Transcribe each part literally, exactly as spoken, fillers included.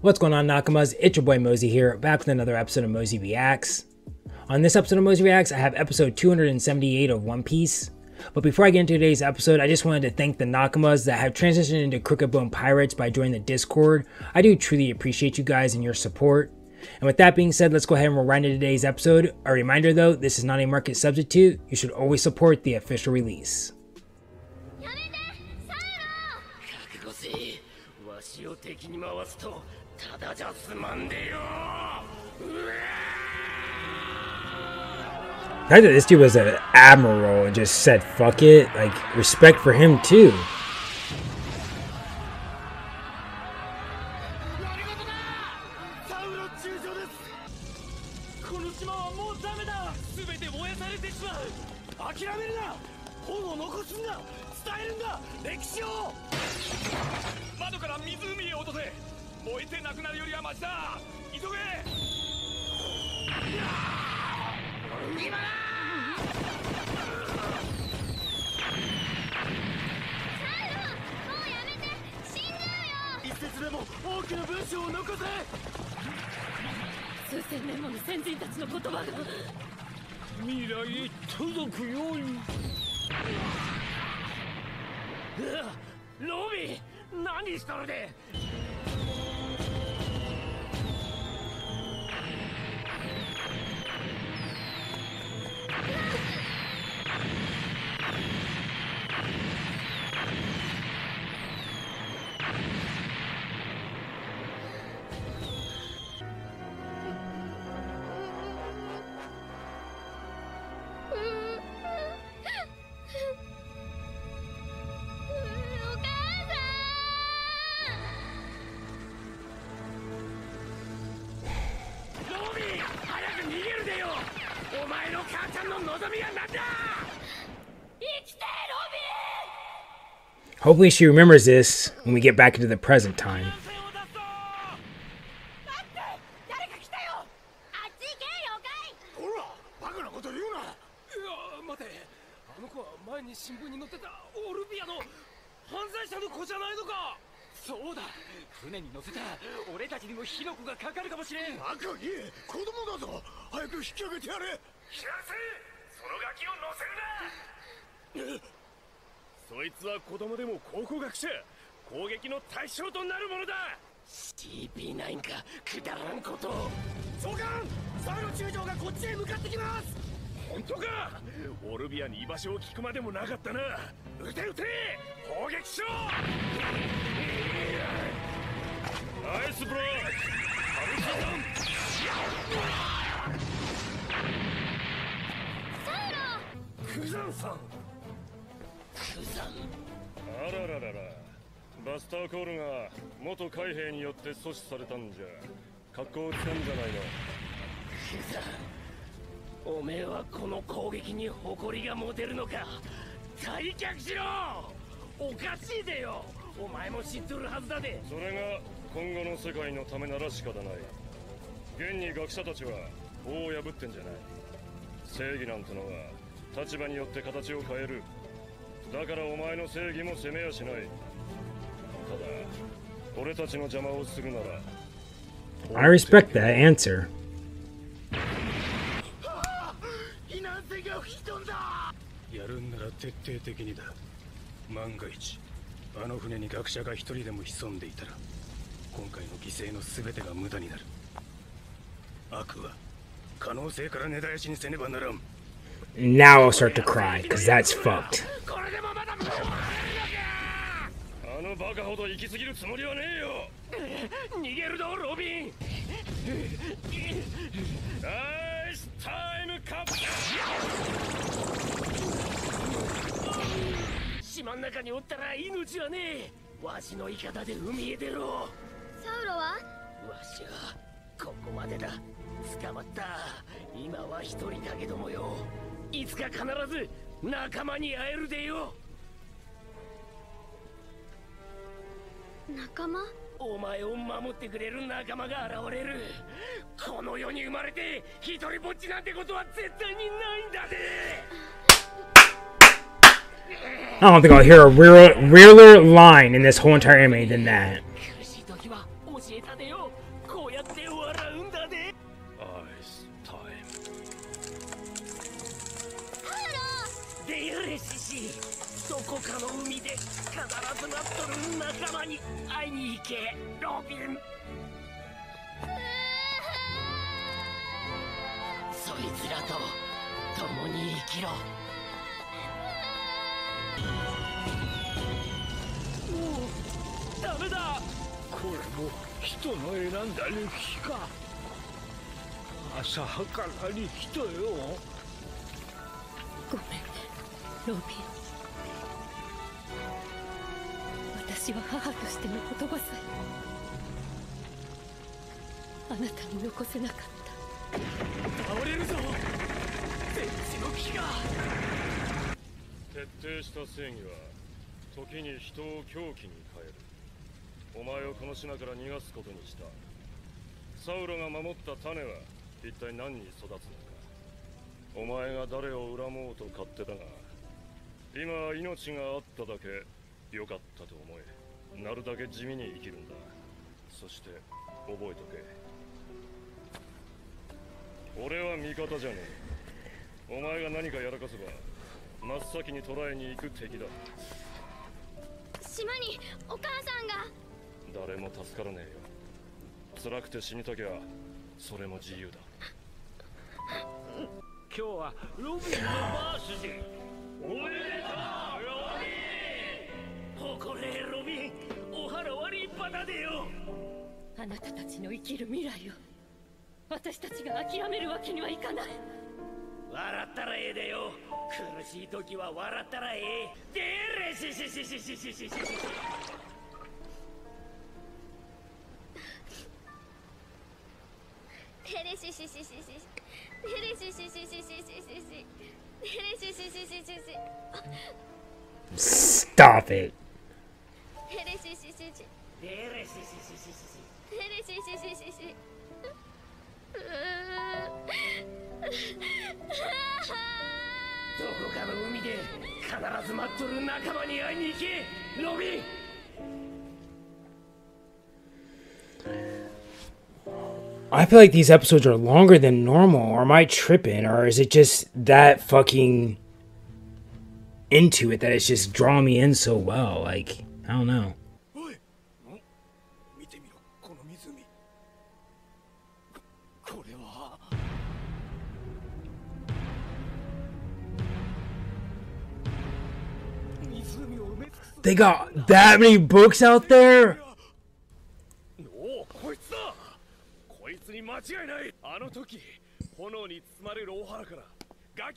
What's going on, Nakamas? It's your boy Mosey here, back with another episode of Mosey Reacts. On this episode of Mosey Reacts, I have episode two hundred seventy-eight of One Piece. But before I get into today's episode, I just wanted to thank the Nakamas that have transitioned into Crooked Bone Pirates by joining the Discord. I do truly appreciate you guys and your support. And with that being said, let's go ahead and roll right into today's episode. A reminder though, this is not a market substitute. You should always support the official release. I thought this dude was an admiral and just said fuck it. Like, respect for him too. Hopefully she remembers this when we get back into the present time. C P nine かくだらんことを。長官、最後中将がこっちへ向かってきます。本当か？オルビアに居場所を聞くまでもなかったな。撃て撃て。砲撃しろ。ナイスブロック。クザンさん。クザン。あらららら。 バスターコールが元海兵によって阻止されたんじゃ格好をつかんじゃないのおめえはこの攻撃に誇りが持てるのか退却しろおかしいでよお前も知っとるはずだでそれが今後の世界のためなら仕方ない現に学者たちは法を破ってんじゃない正義なんてのは立場によって形を変えるだからお前の正義も責めやしない I respect that answer. Now I'll start to cry, because that's fucked. あのバカほど行き過ぎるつもりはねえよ。逃げるぞロビン。ナイスタイムカップ。島の中におったら命はねえ。わしのイカダで海へ出ろ。サウロは？わしはここまでだ。捕まった。今は一人だけどもよ。いつか必ず仲間に会えるでよ。 仲間？お前を守ってくれる仲間が現れる。この世に生まれて一人ぼっちなんてことは絶対にないんだぜ。I don't think I'll hear a realer line in this whole entire anime than that. 苦しい時は教えたでよ。Stop it. I feel like these episodes are longer than normal, or am I tripping, or is it just that fucking into it that it's just drawing me in so well? Like, I don't know. They got that many books out there? You dumb motherfucker! Fuck you,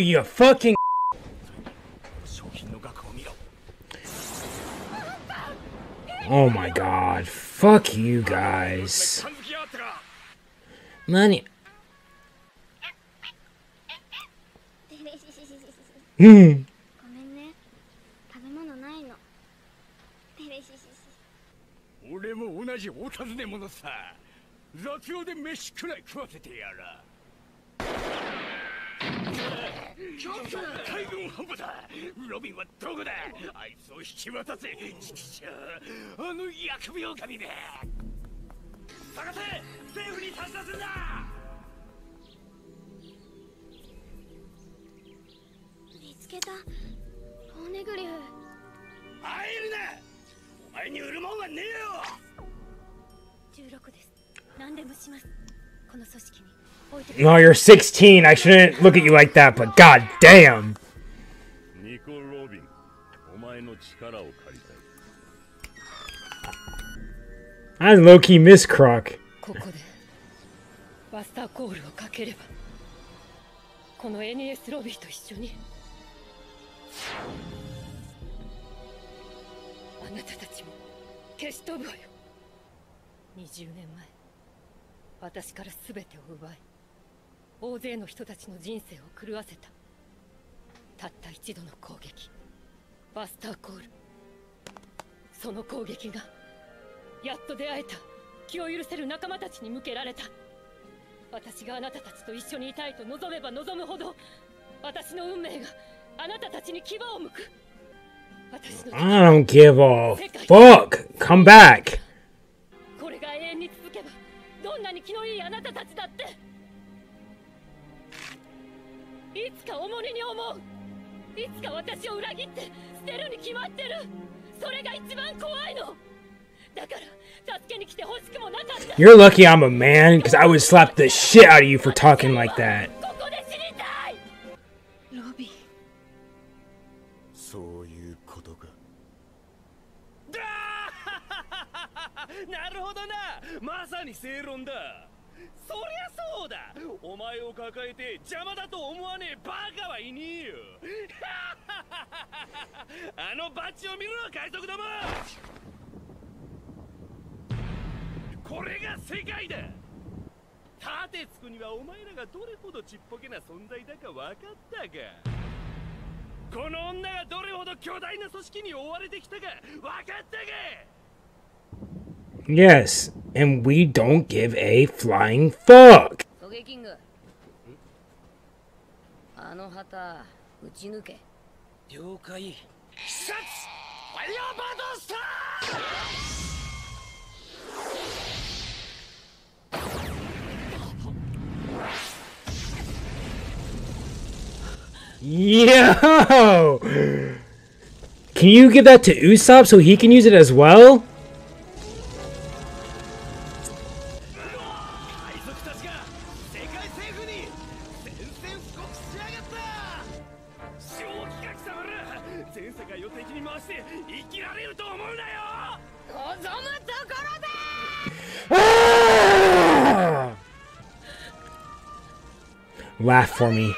you fucking. Oh my god! Fuck you guys! Money. Hmm. No, you're sixteen. I shouldn't look at you like that, but god damn. I'm low-key Miss Croc. I don't give a fuck. Come back. You're lucky I'm a man, because I would slap the shit out of you for talking like that. Yes, and we don't give a flying fuck. Yo! Can you give that to Usopp so he can use it as well? Ah! Laugh for me.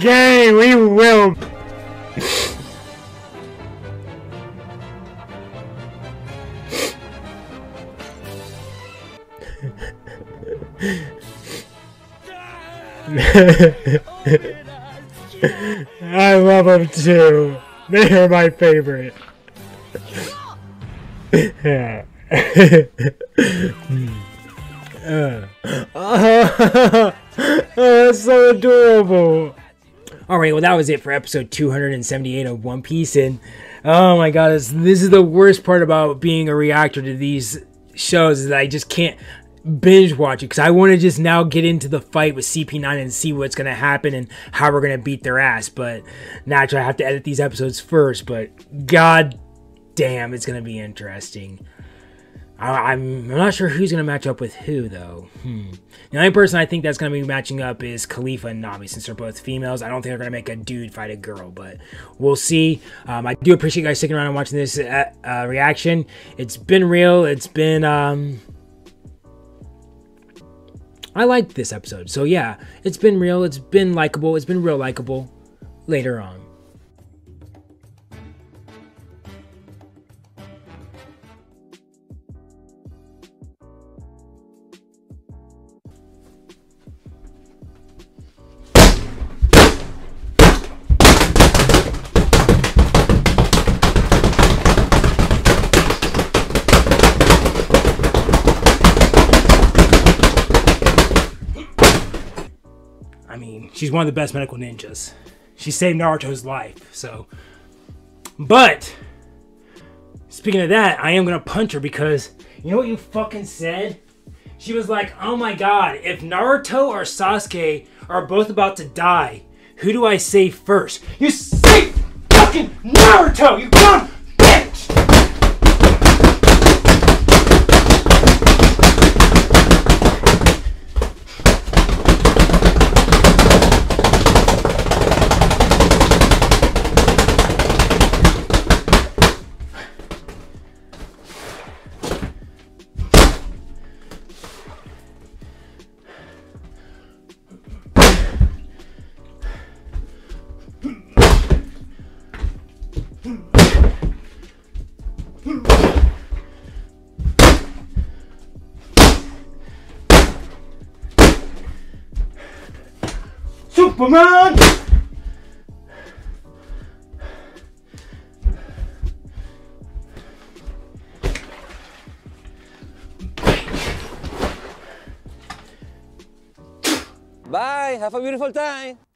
Gay, we will. I love them too. They are my favorite. Yeah. uh. Oh, that's so adorable. Alright, well that was it for episode two hundred seventy-eight of One Piece, and oh my god, this, this is the worst part about being a reactor to these shows, is that I just can't binge watch it, because I want to just now get into the fight with C P nine and see what's going to happen and how we're going to beat their ass, but naturally I have to edit these episodes first, but god damn, it's going to be interesting. I, I'm not sure who's going to match up with who, though. Hmm. The only person I think that's going to be matching up is Khalifa and Nami, since they're both females. I don't think they're going to make a dude fight a girl, but we'll see. Um, I do appreciate you guys sticking around and watching this uh, uh, reaction. It's been real. It's been... Um, I liked this episode. So yeah, it's been real, it's been likable, it's been real likable later on. She's one of the best medical ninjas. She saved Naruto's life, so. But, speaking of that, I am gonna punch her because, you know what you fucking said? She was like, oh my god, if Naruto or Sasuke are both about to die, who do I save first? You save fucking Naruto, you dumb bitch! Superman! Bye, have a beautiful time.